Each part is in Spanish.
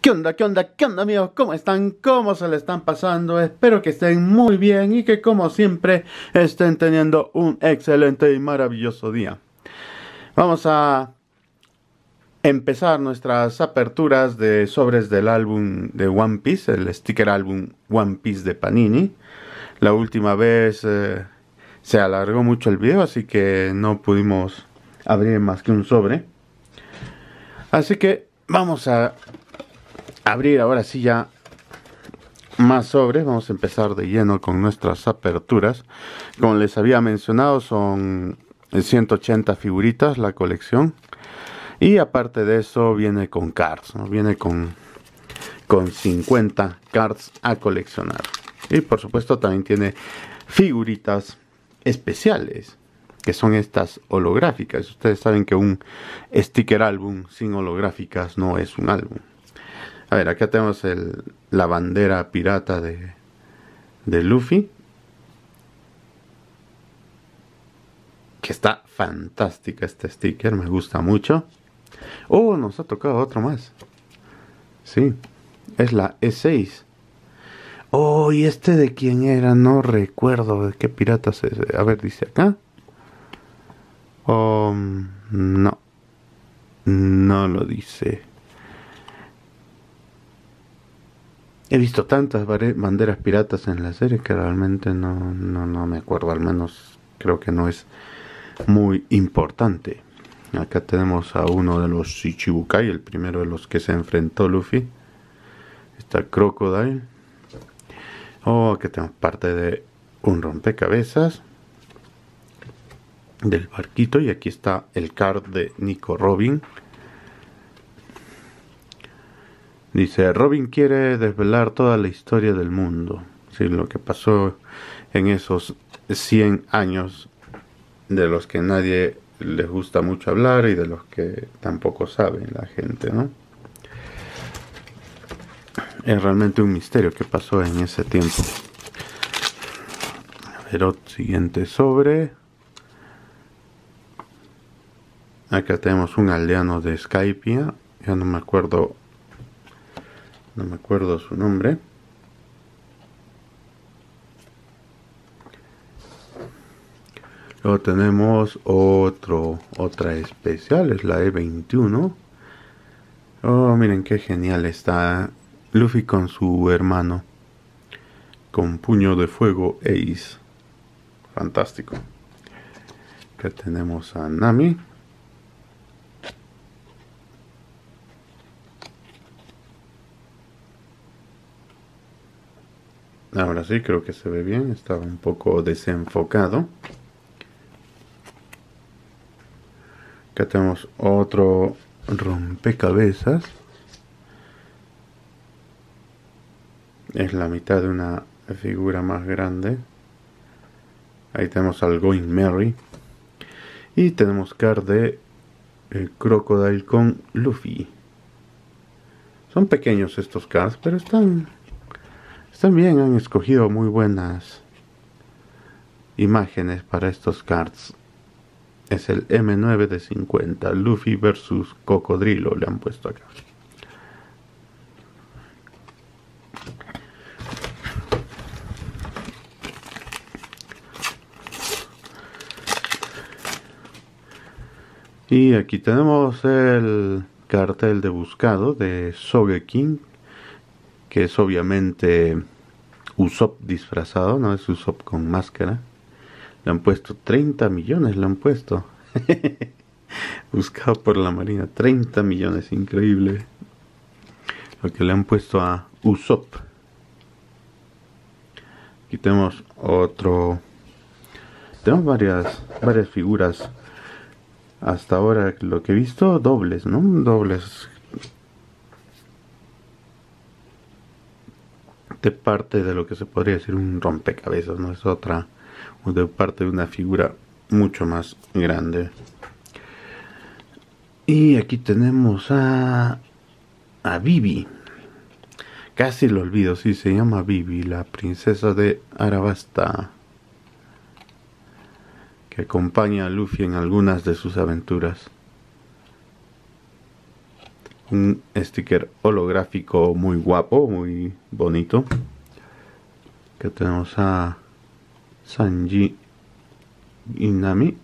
¿Qué onda? ¿Qué onda? ¿Qué onda, amigos? ¿Cómo están? ¿Cómo se le están pasando? Espero que estén muy bien y que, como siempre, estén teniendo un excelente y maravilloso día. Vamos a empezar nuestras aperturas de sobres del álbum de One Piece, el sticker álbum One Piece de Panini. La última vez se alargó mucho el video, así que no pudimos abrir más que un sobre. Así que vamos a abrir ahora sí ya más sobres. Vamos a empezar de lleno con nuestras aperturas. Como les había mencionado, son 180 figuritas la colección, y aparte de eso viene con cards, ¿no? Viene con 50 cards a coleccionar, y por supuesto también tiene figuritas especiales, que son estas holográficas. Ustedes saben que un sticker álbum sin holográficas no es un álbum. A ver, acá tenemos la bandera pirata de Luffy, que está fantástica. Este sticker me gusta mucho. Oh, nos ha tocado otro más. Sí, es la E6. Oh, y este de quién era, no recuerdo de qué pirata es ese. A ver, dice acá. No, no lo dice. He visto tantas banderas piratas en la serie que realmente no me acuerdo. Al menos creo que no es muy importante. Acá tenemos a uno de los Shichibukai, el primero de los que se enfrentó Luffy. Está Crocodile. Oh, aquí tenemos parte de un rompecabezas del barquito. Y aquí está el card de Nico Robin. Dice, Robin quiere desvelar toda la historia del mundo. Sí, lo que pasó en esos 100 años de los que nadie les gusta mucho hablar y de los que tampoco saben la gente, ¿no? Es realmente un misterio qué pasó en ese tiempo. A ver, otro siguiente sobre. Acá tenemos un aldeano de Skypiea. Ya no me acuerdo su nombre. Luego tenemos otra especial, es la E21. Oh, miren qué genial está Luffy con su hermano, con puño de fuego Ace. Fantástico. Acá tenemos a Nami. Ahora sí, creo que se ve bien. Estaba un poco desenfocado. Acá tenemos otro rompecabezas. Es la mitad de una figura más grande. Ahí tenemos al Going Merry. Y tenemos card de el Crocodile con Luffy. Son pequeños estos cards, pero están bien, han escogido muy buenas imágenes para estos cards. Es el M9 de 50, Luffy versus Cocodrilo, le han puesto acá. Y aquí tenemos el cartel de buscado de Sogeking, que es obviamente Usopp disfrazado, no es Usopp con máscara. Le han puesto 30 millones, le han puesto. Buscado por la marina, 30 millones, increíble lo que le han puesto a Usopp. Aquí tenemos otro. Tenemos varias figuras. Hasta ahora lo que he visto, dobles, ¿no? Dobles de parte de lo que se podría decir un rompecabezas, no es otra, de parte de una figura mucho más grande. Y aquí tenemos a Vivi. Casi lo olvido, sí, se llama Vivi, la princesa de Arabasta, que acompaña a Luffy en algunas de sus aventuras. un sticker holográfico muy guapo, muy bonito. Que tenemos a Sanji y Nami.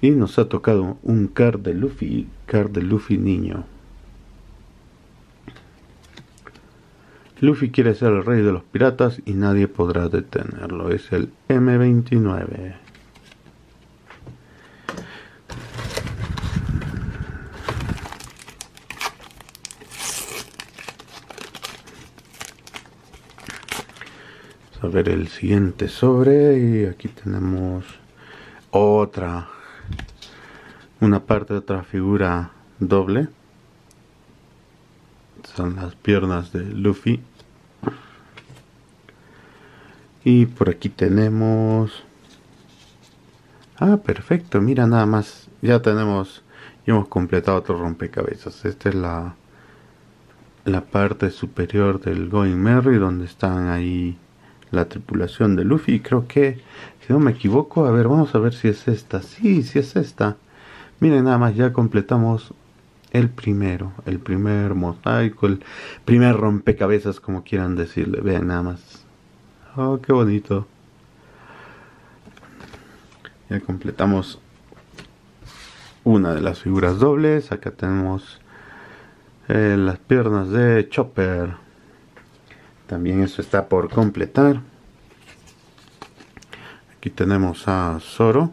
Y nos ha tocado un card de Luffy niño. Luffy quiere ser el rey de los piratas y nadie podrá detenerlo. Es el M29. Vamos a ver el siguiente sobre. Y aquí tenemos otra. Una parte de otra figura doble. Son las piernas de Luffy. Y por aquí tenemos... Ah, perfecto, mira nada más. Ya tenemos... Y hemos completado otro rompecabezas. Esta es la parte superior del Going Merry, donde están ahí la tripulación de Luffy. Creo que, si no me equivoco, a ver, vamos a ver si es esta. Sí, sí es esta. Miren nada más, ya completamos... el primer mosaico, el primer rompecabezas, como quieran decirle. Vean nada más. Oh, qué bonito. Ya completamos una de las figuras dobles. Acá tenemos las piernas de Chopper. También eso está por completar. Aquí tenemos a Zoro.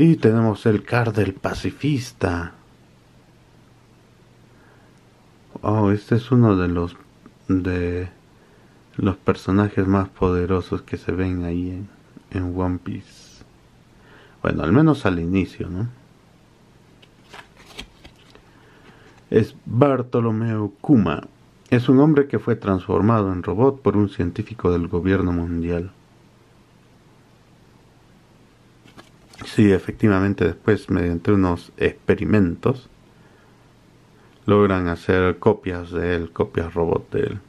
Y tenemos el card del pacifista. Oh, este es uno de los personajes más poderosos que se ven ahí en One Piece. Bueno, al menos al inicio, ¿no? Es Bartolomeo Kuma. Es un hombre que fue transformado en robot por un científico del gobierno mundial. Sí, efectivamente, después mediante unos experimentos logran hacer copias de él, copias robot de él.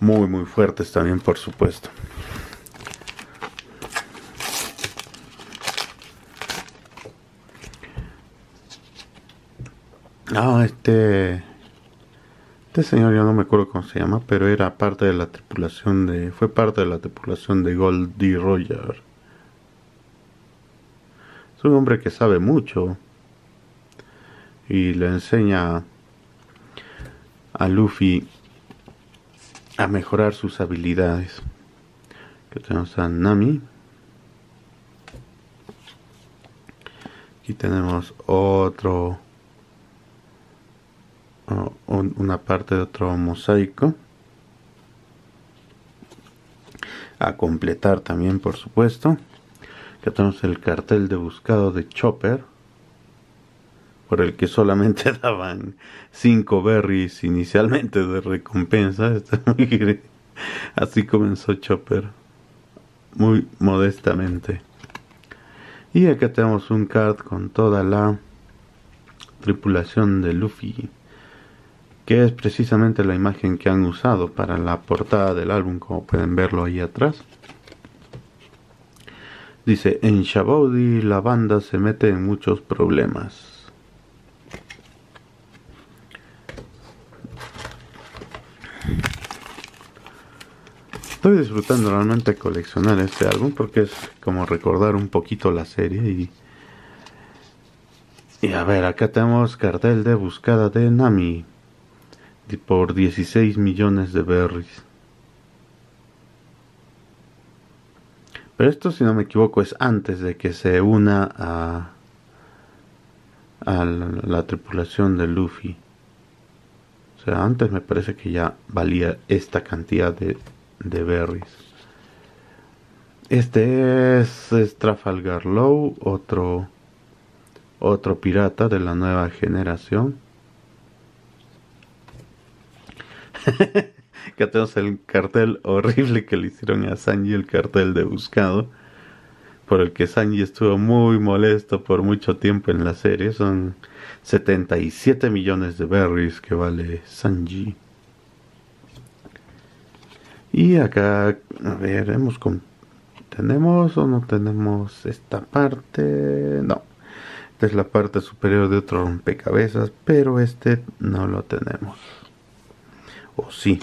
Muy muy fuertes también, por supuesto. Ah, este señor yo no me acuerdo cómo se llama, pero era parte de la tripulación de... Fue parte de la tripulación de Gold D. Roger. Es un hombre que sabe mucho y le enseña a Luffy a mejorar sus habilidades. Aquí tenemos a Nami. Aquí tenemos otro... una parte de otro mosaico. A completar también, por supuesto. Acá tenemos el cartel de buscado de Chopper, por el que solamente daban 5 berries inicialmente de recompensa. Así comenzó Chopper, muy modestamente. Y acá tenemos un card con toda la tripulación de Luffy, que es precisamente la imagen que han usado para la portada del álbum, como pueden verlo ahí atrás. Dice, en Shabaudi la banda se mete en muchos problemas. Estoy disfrutando realmente coleccionar este álbum porque es como recordar un poquito la serie. Y a ver, acá tenemos cartel de buscada de Nami por 16 millones de berries. Pero esto, si no me equivoco, es antes de que se una a la tripulación de Luffy. O sea, antes me parece que ya valía esta cantidad de berries. Este es Trafalgar Law, otro pirata de la nueva generación. Que tenemos el cartel horrible que le hicieron a Sanji, el cartel de buscado, por el que Sanji estuvo muy molesto por mucho tiempo en la serie. Son 77 millones de berries que vale Sanji. Y acá, a ver, hemos ¿Tenemos o no tenemos esta parte? No. Esta es la parte superior de otro rompecabezas, pero este no lo tenemos. ¿O sí?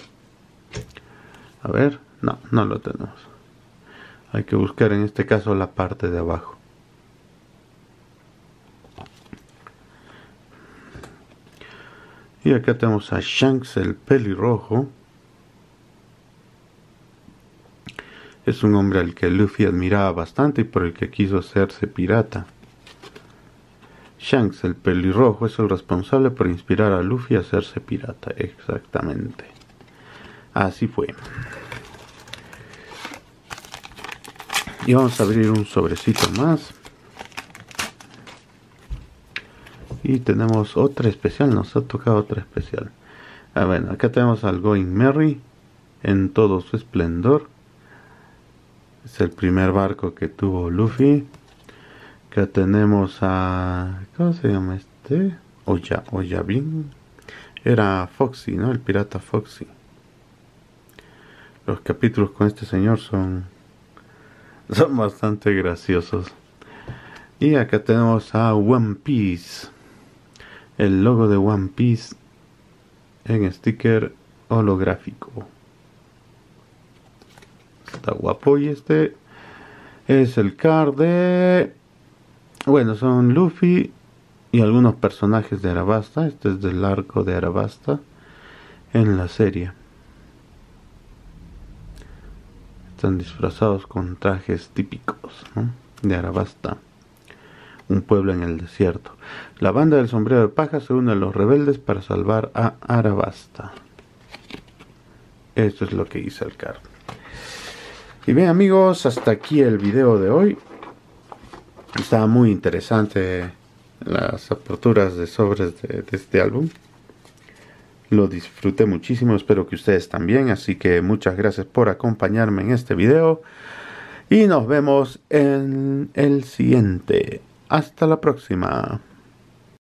A ver, no, no lo tenemos. Hay que buscar en este caso la parte de abajo. Y acá tenemos a Shanks el pelirrojo. Es un hombre al que Luffy admiraba bastante y por el que quiso hacerse pirata. Shanks el pelirrojo es el responsable por inspirar a Luffy a hacerse pirata. Exactamente. Así fue. Y vamos a abrir un sobrecito más. Y tenemos otra especial, nos ha tocado otra especial. Ah, bueno, acá tenemos al Going Merry en todo su esplendor. Es el primer barco que tuvo Luffy. Acá tenemos a... ¿cómo se llama este? Oyabin. Era Foxy, ¿no? El pirata Foxy. Los capítulos con este señor son bastante graciosos. Y acá tenemos a One Piece. El logo de One Piece en sticker holográfico. Está guapo. Y este es el card de... bueno, son Luffy y algunos personajes de Arabasta. Este es del arco de Arabasta en la serie. Están disfrazados con trajes típicos, ¿no? De Arabasta. Un pueblo en el desierto. La banda del sombrero de paja se une a los rebeldes para salvar a Arabasta. Esto es lo que hizo el card. Y bien, amigos, hasta aquí el video de hoy. Estaba muy interesante las aperturas de sobres de este álbum. Lo disfruté muchísimo, espero que ustedes también. Así que muchas gracias por acompañarme en este video. Y nos vemos en el siguiente. Hasta la próxima.